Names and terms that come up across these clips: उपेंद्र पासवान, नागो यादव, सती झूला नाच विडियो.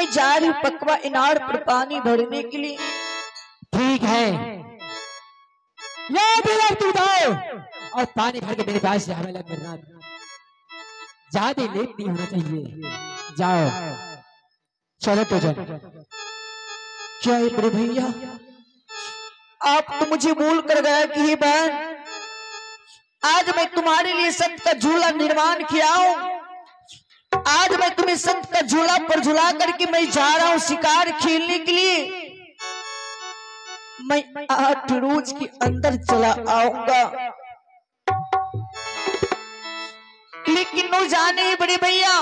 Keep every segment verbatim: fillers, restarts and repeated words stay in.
मैं जा रही हूँ पकवा इनार पर पानी भरने के लिए। ठीक है, तू जाओ और पानी भर के मेरे पास ज्यादा लेट नहीं होना चाहिए। जाओ चलो तो जाओ। क्या बड़े भैया, आप तो मुझे भूल कर गया कि ये बहन, आज मैं तुम्हारे लिए संत का झूला निर्माण किया हूँ। आज मैं तुम्हें संत का झूला पर झूला करके मैं जा रहा हूँ शिकार खेलने के लिए। मैं आठ रोज के अंदर चला आऊंगा, लेकिन नो जाने बड़े भैया,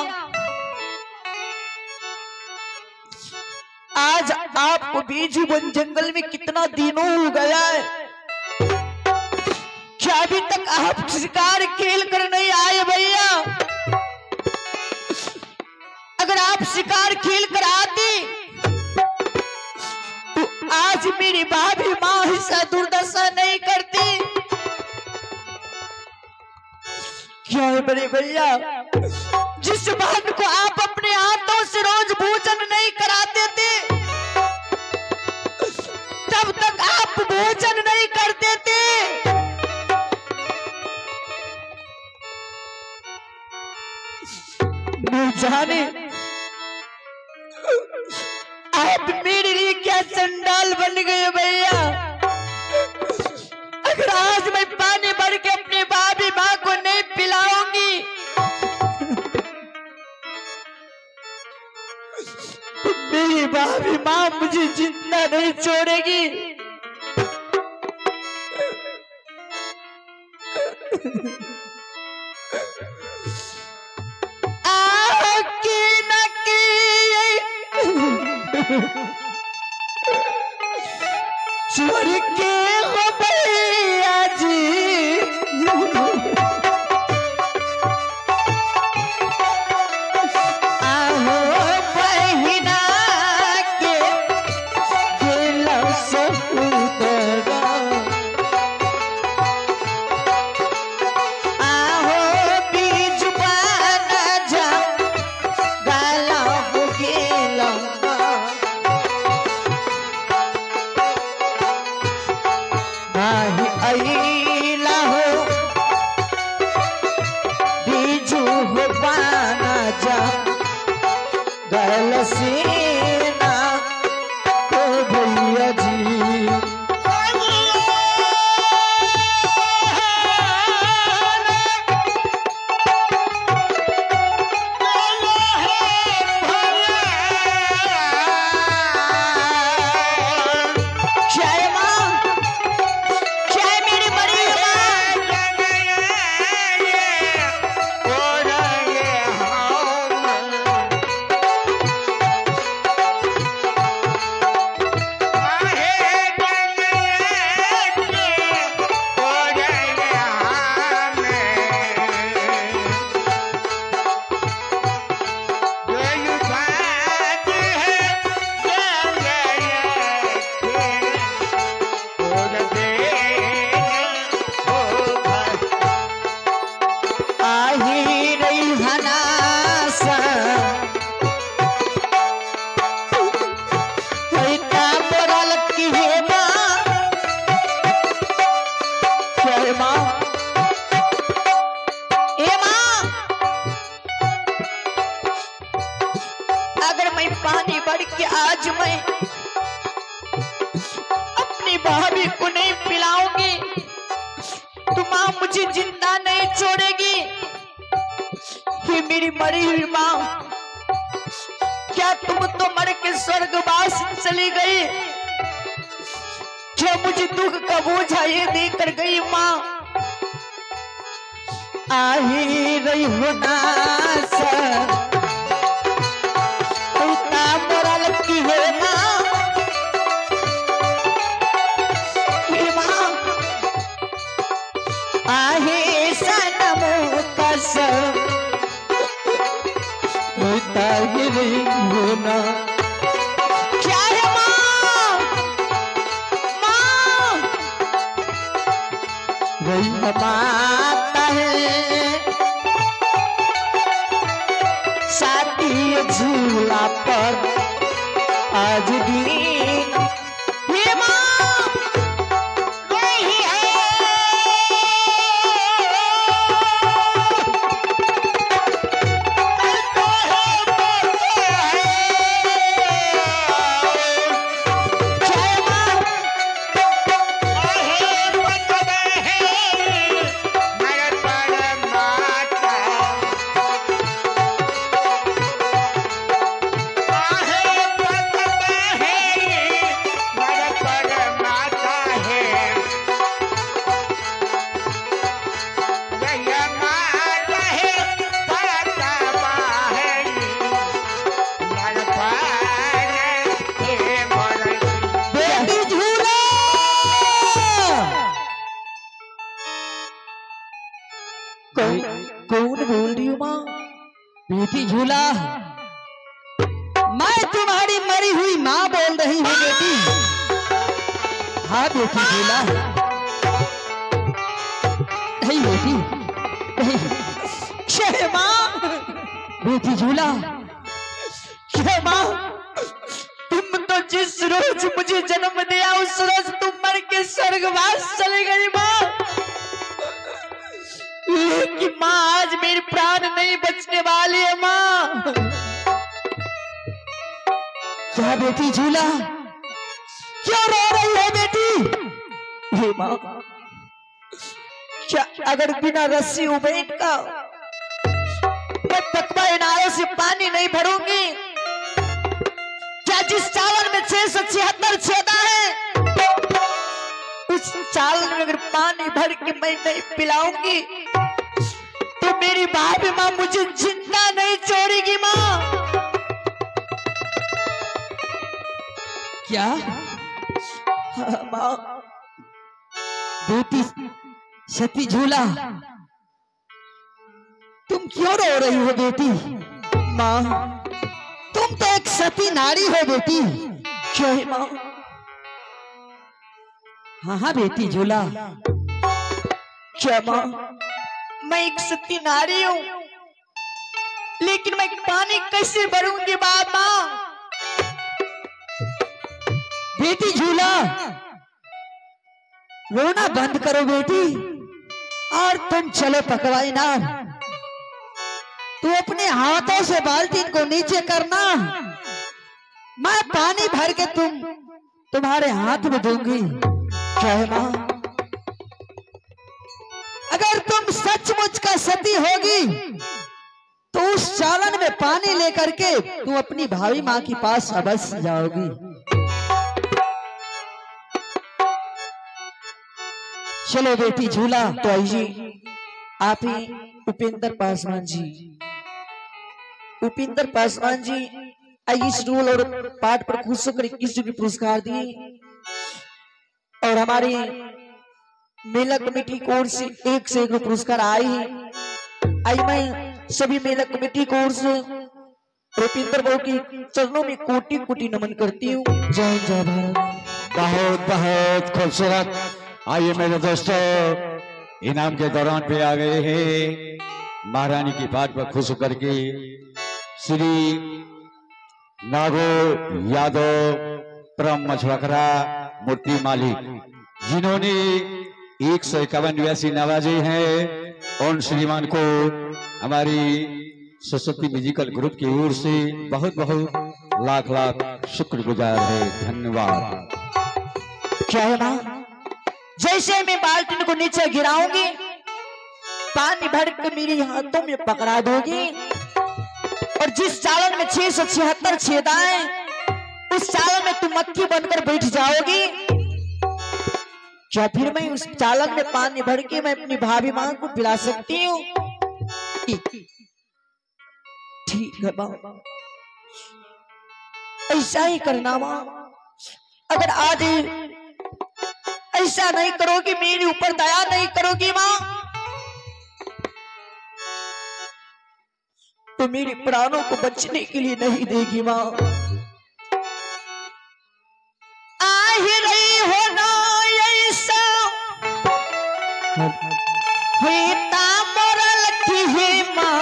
आज आपको बीजू वन जंगल में कितना दिनों हो गया है, क्या अभी तक आप शिकार खेल कर नहीं आए भैया? अगर आप शिकार खेल कर आते तो आज मेरी भाभी माँ ऐसा दुर्दशा नहीं करती। क्या है बड़े भैया, जिस बहन को आप अपने हाथों से रोज भोजन नहीं कराते थे, तब तक आप भोजन नहीं करते थे। न जाने आप मेरे लिए क्या चंडाल बन गए भैया। अगर आज मैं पानी भर के अपने भाभी माँ को नहीं पिलाऊंगी तो मेरी भाभी माँ मुझे जिंदा नहीं छोड़ेगी। चोर के हो भैया जी, आहो बहिना के दिल से उतरा, आहो बीज पाना जा गाला बुकेला। पानी बढ़ के आज मैं अपनी भाभी को नहीं पिलाऊंगी तो माँ मुझे जिंदा नहीं छोड़ेगी। ये मेरी मरी हुई माँ, क्या तुम तो मर के स्वर्गवास चली गई? क्या मुझे दुख का बोझा ये देकर गई माँ? आही रही हो ना होना। क्या है माँ, माँ वही माता है सती झूला पर। आज भी हेमा नहीं है। कल को है बच्चे है जय मां है बचना है मगर पर माता सती झूला कौन कौन बोल रही हूँ माँ? बेटी झूला, मैं तुम्हारी मरी हुई माँ बोल रही हूँ बेटी। हाँ बेटी झूला, नहीं बेटी, नहीं क्षमा बेटी झूला, क्षमा। तुम तो जिस रोज मुझे जन्म दिया उस रोज तुम मर के स्वर्गवास चली गई माँ। लेकिन माँ आज मेरे प्राण नहीं बचने वाले है माँ। क्या बेटी झूला क्यों रो रही है बेटी? हे माँ, क्या अगर बिना रस्सी उबेट का मैं पकवा इनारों से पानी नहीं भरूंगी? क्या जिस चावल में छह सौ छिहत्तर छेदा है उस चावल में अगर पानी भर के मैं नहीं पिलाऊंगी तो मेरी भाभी माँ मुझे जिंदा नहीं छोड़ेगी माँ। क्या हाँ, माँ बेटी सती झूला तुम क्यों रो रही हो बेटी? माँ तुम तो एक सती नारी हो बेटी। क्यों है माँ? हाँ हाँ बेटी झूला, क्या माँ मैं एक सती नारी हूँ लेकिन मैं पानी कैसे भरूंगी बाबा? बेटी झूला रोना बंद करो बेटी और तुम चलो पकवाई नार। तू अपने हाथों से बाल्टी को नीचे करना, मैं पानी भर के तुम तुम्हारे हाथ में दूंगी। क्या है माँ? अगर तुम सचमुच का सती होगी तो उस चालन में पानी लेकर के तुम अपनी भावी माँ के पास अवश्य जाओगी। चलो बेटी झूला। तो जी आप ही उपेंद्र पासवान जी, उपेंद्र पासवान जी आइस रोल और पाठ पर खुश होकर इक्कीस डिग्री पुरस्कार दिए और हमारी मेला कमेटी की ओर से एक से एक पुरस्कार आई आई मैं सभी मेला कमेटी की ओर से उपेंद्र बाबू के चरणों में कोटि कोटि नमन करती हूँ। जय जय भारत। बहुत बहुत खूबसूरत। आइए मेरे दोस्तों, इनाम के दौरान पे आ गए हैं महारानी की बात पर खुश होकर के श्री नागो यादव परम मछुआरा मूर्ति मालिक, जिन्होंने एक सौ इक्यावन व्यासी नवाजे हैं। उन श्रीमान को हमारी सरस्वती म्यूजिकल ग्रुप की ओर से बहुत बहुत लाख लाख शुक्रगुजार है, धन्यवाद। क्या है ना? जैसे मैं बाल्टी को नीचे गिराऊंगी पानी भर के मेरे हाथों में पकड़ा दोगी और जिस चावल में छह सौ छिहत्तर छेदा है उस चावल में तुम मक्खी बनकर बैठ जाओगी। क्या फिर मैं उस चावल में पानी भर के मैं अपनी भाभी मां को पिला सकती हूँ? ठीक है माँ, ऐसा ही करना माँ। अगर आज ऐसा नहीं करोगी, मेरे ऊपर दया नहीं करोगी माँ, तो मेरे प्राणों को बचने के लिए नहीं देगी माँ। आह रही हो ना ऐसा होता मोरा लगी है माँ।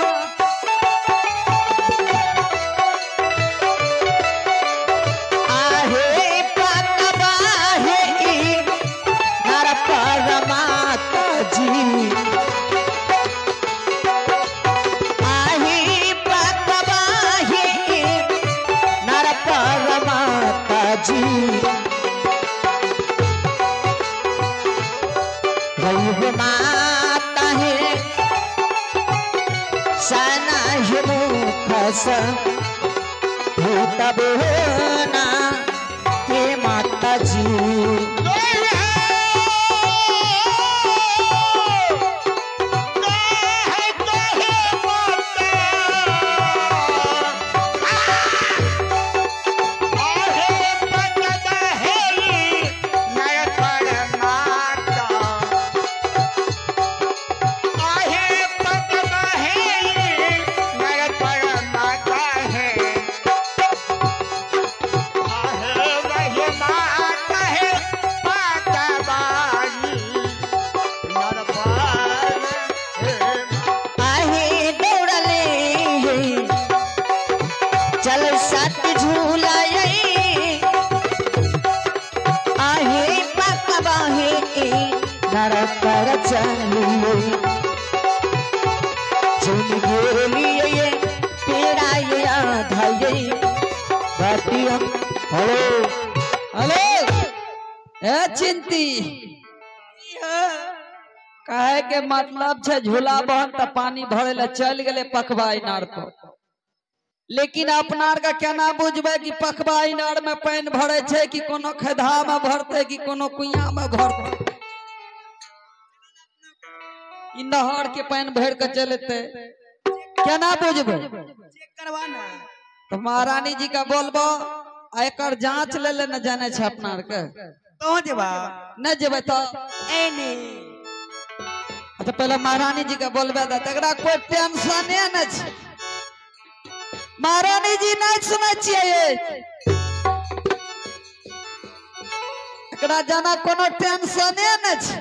जी गई माता है सना मुखस भूत बोना हे माता जी सती झूला आहे पकवा हे नरकर चलू झूल गेलिए पीड़ाया धाई भाटिया हलो हलो ए चिंती कहे के मतलब छे झूला बहन त पानी भरे ले चल गेले पकवा इनार पर लेकिन अपनार का केना बुझबे कि पखबा इनार में पानी भरे छे कि कोनो खदा में भरते कि कोनो कुइया में भरते इ नहर के पानी भर के चलते केना बुझबे चेक करवाना तो महारानी जी का बोलबो आ एकर जांच ले ले न जाने छे अपनार के तो जेबा न जेबे तो एनी अच्छा पहले महारानी जी का बोलबे त तकरा कोई टेंशन न छे महारानी जी नाच सुना चाहिए जाना कोनो टेंशन न छे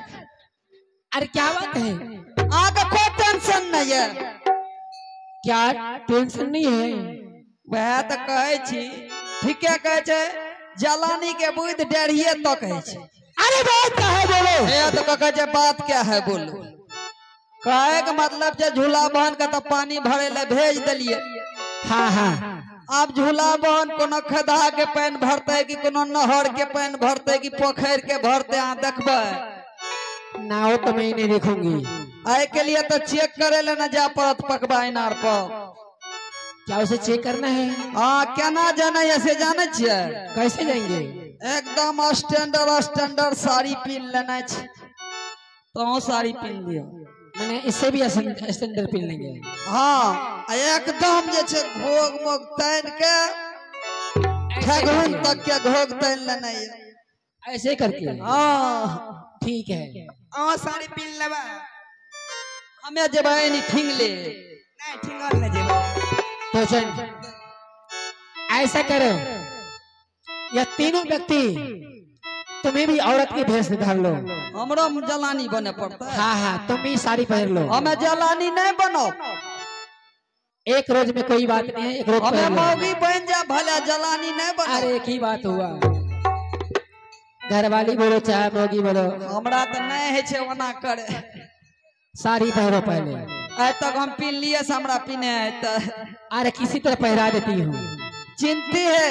अरे क्या बात है आगे कोई टेंशन नहीं है क्या टेंशन नहीं है वह तो कहे छी ठीक है कहे छे जलानी के बुध डेढ़िए तो कहे छे अरे बात क्या है बोलो ये तो कहे बात क्या है बोलो कहे के मतलब जे झूला बहन का तो पानी भरे ले भेज दिलिए हाँ हाँ आप झूला बहन कोनो खदा के पानी भरते कि कोनो नहर के पानी भरते कि पोखर के भरते आ देखबे ना हो तो मैं नहीं देखूंगी आए के लिए तो चेक करे ले न जा पड़त पकबा इनार पर क्या उसे चेक करना है हाँ क्या ना जाना ऐसे जाने छे कैसे जाएंगे एकदम स्टैंडर्ड स्टैंडर्ड साड़ी पीन लेना छे तो साड़ी पीन लियो मैंने इससे भी स्टैंडर्ड पीन लेंगे हाँ एकदम घोग मोग तैन के ठगुन तक के घोग तैन लेना ऐसे करके ठीक है आ साड़ी पीन लेबा हमें जेबा नहीं ठिंग ले नहीं ठिंगल नहीं जेबा तो चल ऐसा करो या तीनों व्यक्ति तुम्हें भी औरत की भेष धार लो हमरो जलानी बने पड़ता है हाँ हाँ तुम भी साड़ी पहन लो हमें जलानी नहीं बनो एक रोज में कोई बात नहीं है एक रोज मौगी बन जा भला जलानी नहीं बना अरे एक ही बात हुआ घरवाली बोलो चाहे मौगी बोलो हमरा तो नहीं है वना करे साड़ी पहनो पहले आज तक तो हम पीन लिए हमरा पीने तो अरे किसी तरह पहरा देती हूँ चिंती है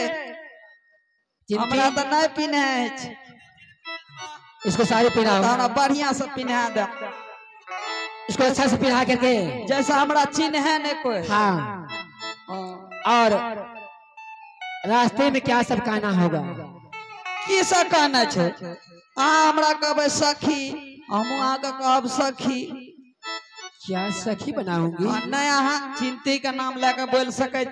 हमरा तो नहीं पीने है इसको साड़ी पहना बढ़िया से पीना दे इसको अच्छा से पिन्हा करके जैसा हमारा चिन्ह है नहीं कोई हाँ और रास्ते में क्या सब कहना होगा की सब कहना चाहिए हमरा कहबे सखी हम आगे कहब सखी क्या सखी बनाऊंगी नहीं अहाँ चिंती का नाम लेके बोल सके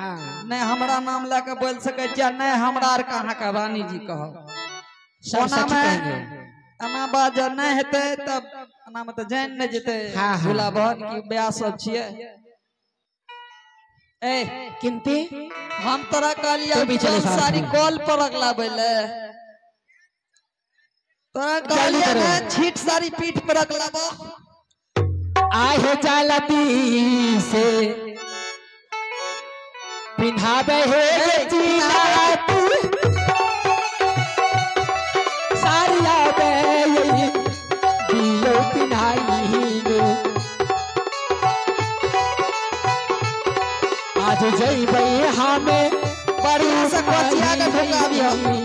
हाँ। नहीं हमारा नाम लेके बोल सके नहीं हमरा आर कहाँ का रानी जी कहो एना बात जब नहीं हेतै तब नाम तो जान नहीं जेते झूला बहन की ब्याह सब छिए ए किंती हम तोरा कहलिया जल सारी कॉल पर रखला बेले तोरा कहलिया ना छीट सारी पीठ पर रखला बो आहे जलती से पिन्हाबे हे जीना तू सारिया बे आज जय हमें बढ़िया कोचिया का धोखा भी हमनी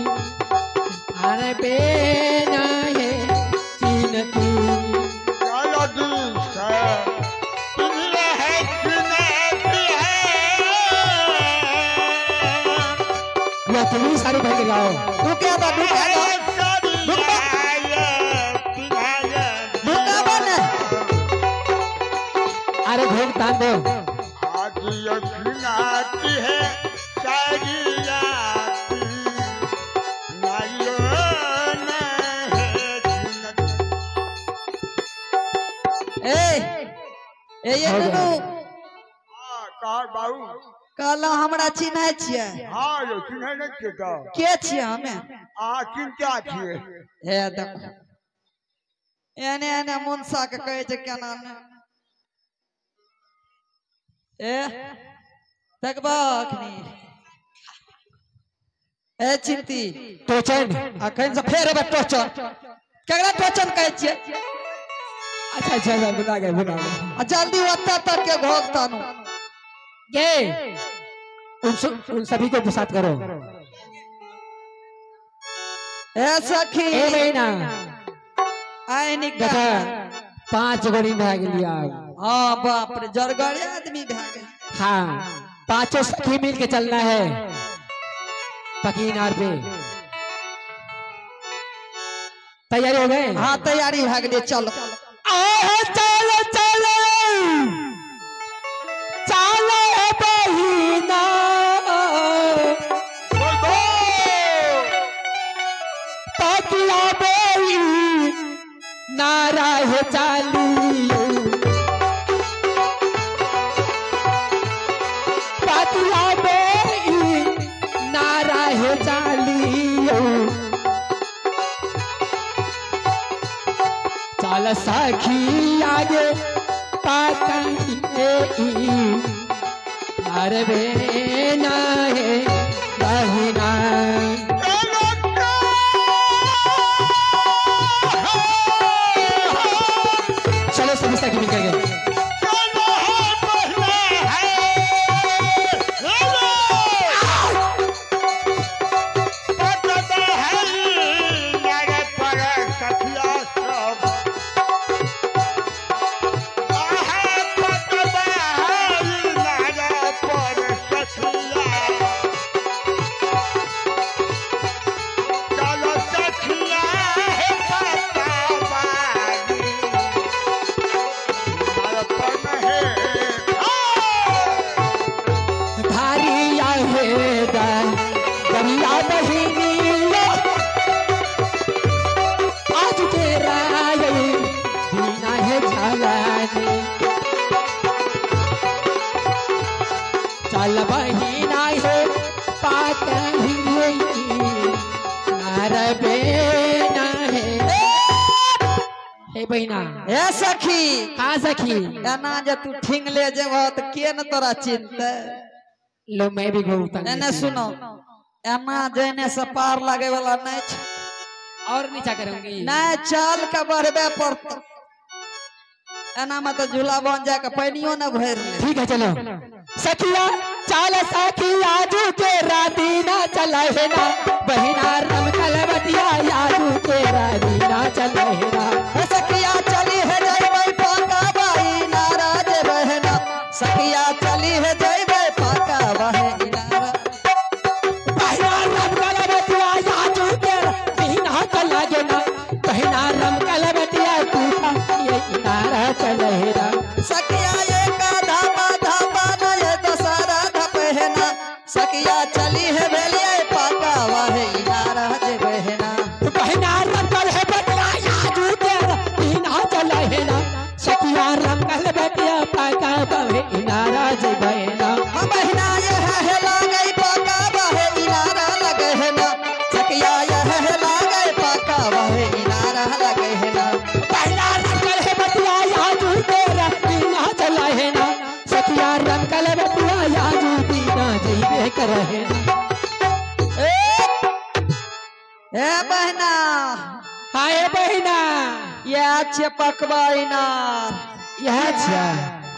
अरे बेना है चीनती चलो दूसरा तुम्हें है चीनती है या तुम्हीं सारी भाग लाओ तू क्या था तू क्या था भूखा बन अरे भूख तान दो आज ये चीनती है ए ये नुनु हां कार बाऊ कहला हमरा चिन्है छियै हां यो चिन्है नै छियै त के छियै हमे आ चिन्ता छियै हे देखो एने एने मनसा के कहै छै केना ने ए देखबा अखनी ए चिंती टोचन अखन से फेर बे टोचन केकरा टोचन कहै छियै अच्छा अच्छा बुला गए बुला गए जल्दी होता तक के भोगता नो ये उन, उन सभी को साथ करो ए सखी ए मैना आय निका पांच गोली भाग लिया हां बाप रे जरगड़े आदमी भाग हां पांचों सखी मिल के चलना है पकीनार पे तैयारी हो गए हां तैयारी भाग ले चलो चलो चलो चलो बहिना तकिया बोली नारा है चाली तकिया बोली नारा है चाली चाल सखी आगे अरे बेना है बहिना चलो सभी सखी मिल गए चल बहिना हो पाकही नारा बेना है हे बहिना हे सखी हां सखी एना जे तू ठिंग ले जेबह त के न तोरा चिंता लो मैं भी घूमता न न सुनो एना जेने से पार लागे वाला नहीं छ और नीचा करूंगी नहीं चाल के बढ़बे पड़त एना में तो झूला बन जा के पानियो न भर ले ठीक है चलो सखिया चाल साखी आजू तेरा दीना चलहिना बहिना रम कलवतिया आजू तेरा दीना चलहिना सखिया चली है जइबै पाका बहिना राज बहना सखिया चली है जइबै पाका बहिना बहिना रम कलवतिया आजू तेरा दीना चलहिना बहिना रम कलवतिया तू ये इनारा चलहिना सखिया सखिया चली है बेलिया पाका वाहे इनारा जे बहना बहना रंगल है बदला याजू तेरा बिना चलहिना सखिया रंगल बतिया पाका वाहे इनारा जे बहना बहना यह है लागई पाका वाहे इनारा लगहना सखिया यह है लागई पाका वाहे इनारा लगहना बहना रंगल है बतिया याजू तेरा बिना चलहिना सखिया रंगल बतिया याजू कर रहे ए ए बहना हाय बहना या छ पकवाइना यह छ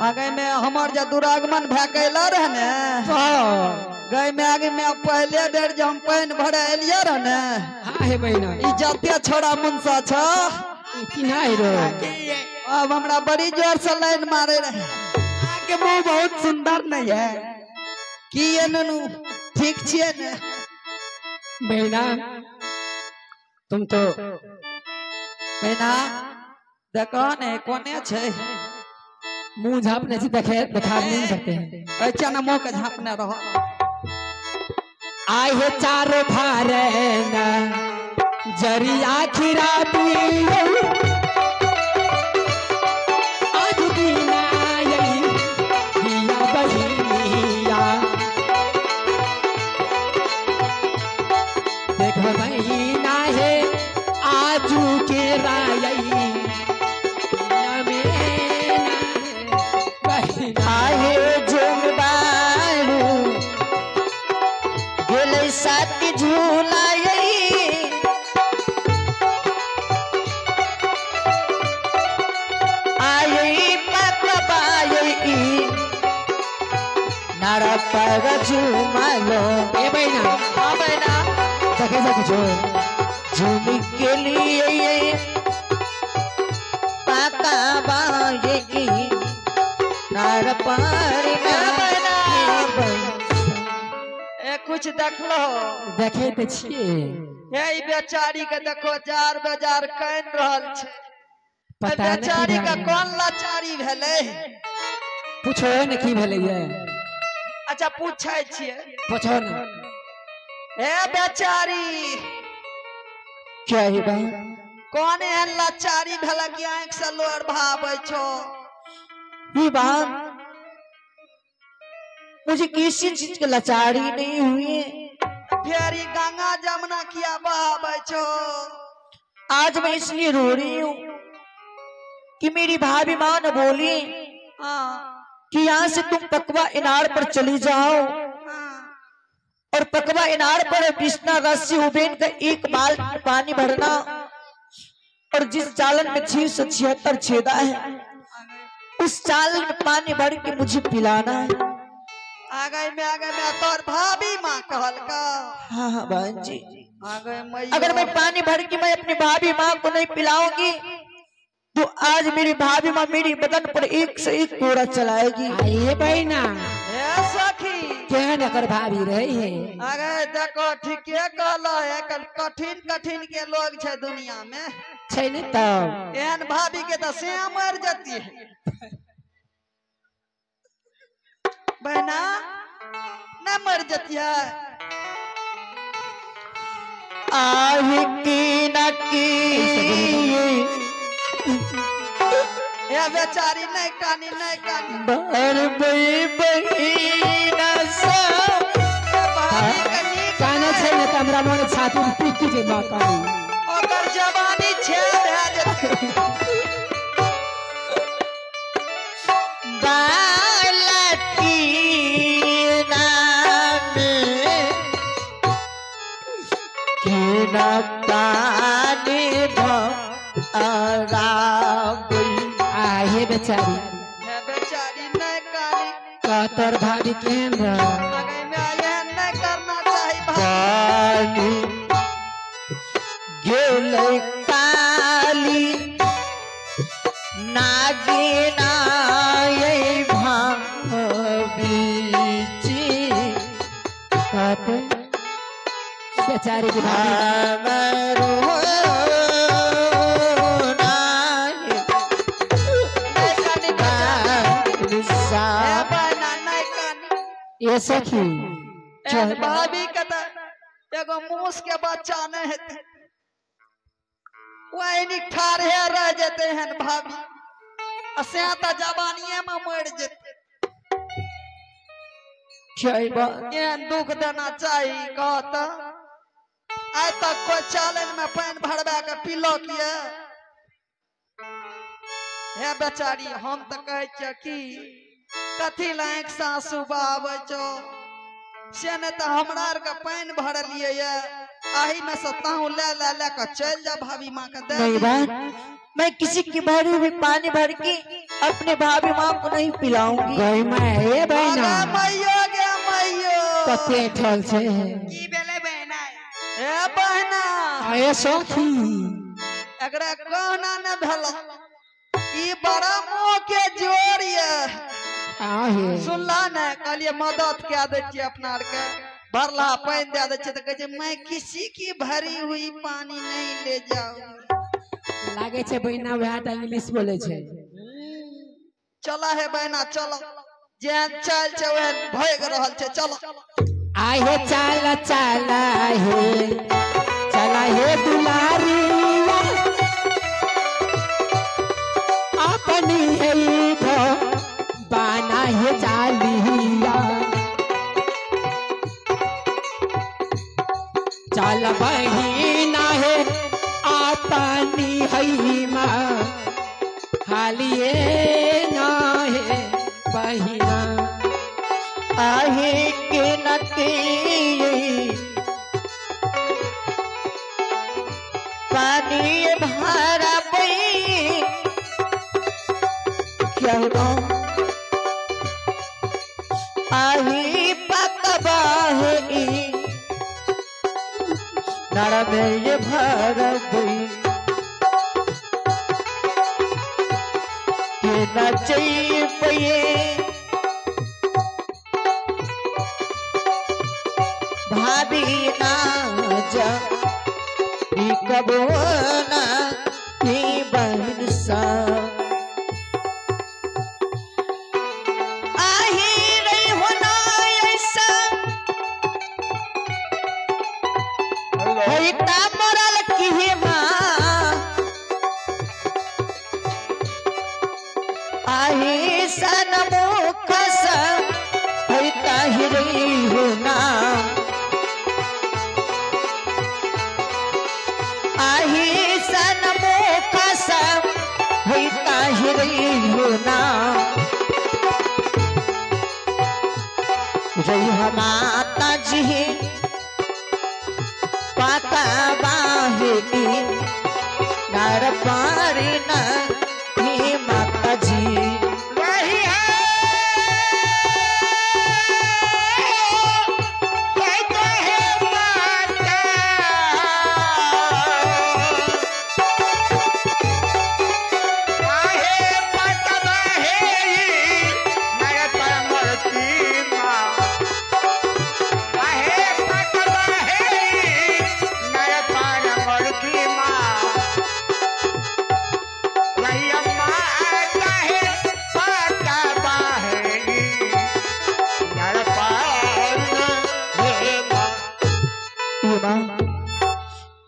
आगे में हमर ज दुरागमन भकैला रहने तो गए में आगे में पहले बेर जो हम पानी भरे एलिये रह ने हाँ हे बहिना ई जाते छोड़ा मुंसा छ की नहीं रो अब हमरा बड़ी जोर से लाइन मारे रहे के मुंह बहुत सुंदर नहीं है की ये ननू ठीक छिए ने बहिना तुम तो बहिना देखो ने कोने छै मुंह झापने से देखे दिखा नहीं सकते हैं अच्छा न मुंह का झापना रहो आए है चारों भारे ना जरिया खिरा पी सती झूला आई पकबाई नारा पर झूमलो ए बहिना हां बहिना देखे सकी जो झूम के लिए पकबाई नारा पर कुछ देख लो देखे तो छे हे ई बेचारी के देखो जार बजार कैन रहल छे पता नहीं बेचारी का कौन लाचारी भेले पूछो ने की भेले ये अच्छा पूछै छिए पूछो ने हे बेचारी क्या ही बा कौन है लाचारी भेला की आंख से लोर भाबै छो ई बात मुझे किसी चीज की लाचारी नहीं हुई प्यारी गंगा जमुना किया बचो आज मैं इसलिए रो रही हूँ कि मेरी भाभी माँ ने बोली कि यहाँ से तुम पकवा इनार पर चली जाओ और पकवा इनार पर कृष्णा रस्सी उबेन का एक बाल्टी पानी भरना और जिस चालन में छह सौ छिहत्तर छेदा है उस चालन में पानी भर के मुझे पिलाना है आगे में आगे में तोर भाभी माँ कहल का हाँ हाँ बहन जी आगे मैं अगर मैं पानी भर के मैं अपनी भाभी माँ को नहीं पिलाऊंगी तो आज मेरी भाभी माँ मेरी बदन पर एक से एक कोड़ा चलाएगी ये भाई ना क्या न कर भाभी रही है आगे देखो ठीक है कहलो है कठिन कठिन के लोग छे दुनिया में छे नहीं तब एहन भाभी के तो से मर जाती है बहना न मर जतिया आहे की न की या बेचारी नहीं कानी नहीं कानी बर बई बहिना सा काना छे न हमरा मन छाती पिकी जे बा कानी ओकर जवानी छे भए जते आहे बेचारी बेचारी कातर भाभी केन्द्र करना चाहिए गेल काली नागिना बेचारी की ये सखी भाभी कता एगो मूस के बच्चा नहीं है वही ठार है रह जाते हैं भाभी अस्याता जवानिये में मर जाते दुख देना चाहिए कहता आज तक कोई चालन में पानी भरवा के पीलो किए हे बेचारी हम तो कहे छिए कि कथी लायक सासू बाबे छो से ने तो हमरा आर के पानी भरलिए ये आही में से तहु ले ले ले के चल जा भाभी माँ के दे मैं किसी की भरी हुई पानी भर के अपने भाभी माँ को नहीं पिलाऊंगी गई मैं हे बहना मैयो गे मैयो कते ठल छे की बेले बहना ए बहना ए सखी एकरा कहना न भला ई बड़ा मुंह के जोर ये आहे सुनला न कहलिए मदद के दे छी अपना आर के भरला पानी दे दे छी त कहे मैं किसी की भरी हुई पानी नहीं ले जाऊं लागे छे बहना व्याट इंग्लिश बोले छे चला है बहना चलो जैन चल चवे भयग रहल छे चलो आए हे चल चल हे चला हे दुलारी अपनी है तो बाना है चालिया चल बहिना है अपनी है मां हालिए ना है बहिना आहे के नती पानी भरा पई क्या आही पतबा है नर में भरा पई के नचई पई भाभी ना जा कबो ना नी बहन सा माता जी पाता बाहिनी नर पारी ना ही माता जी वही है माता वाहे माता बाहिनी नर पारती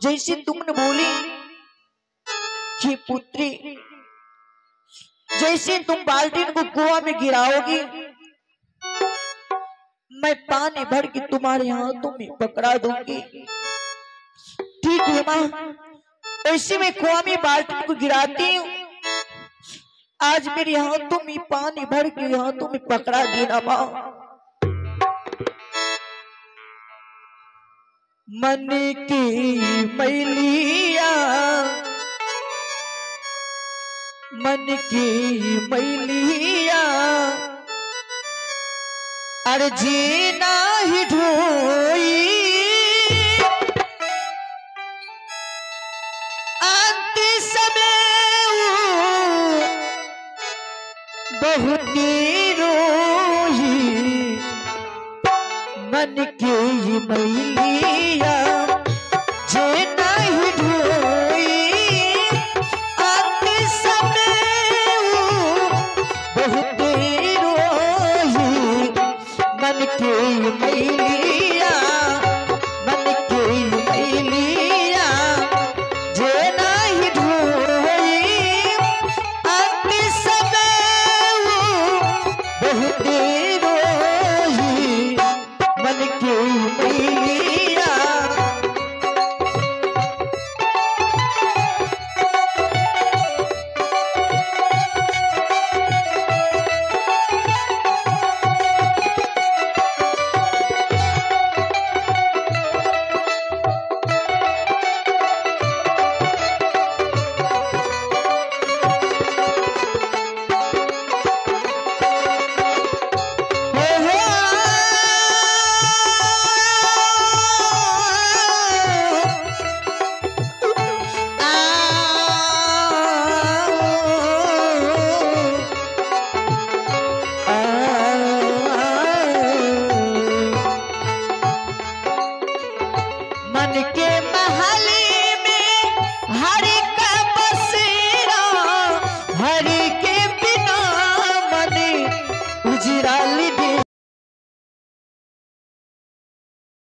जैसे तुमने बोली कि पुत्री जैसे तुम बाल्टी को कुआं में गिराओगी मैं पानी भर के तुम्हारे हाथों में पकड़ा दूंगी। ठीक है माँ, ऐसे में कुआं में बाल्टी को गिराती हूँ। आज मेरे हाथों में पानी भर के हाथों में पकड़ा देना माँ। मन की मैलिया मन की मैलिया अर्जी नहीं ढोई अंत समय बहुत रोई मन की मैलिया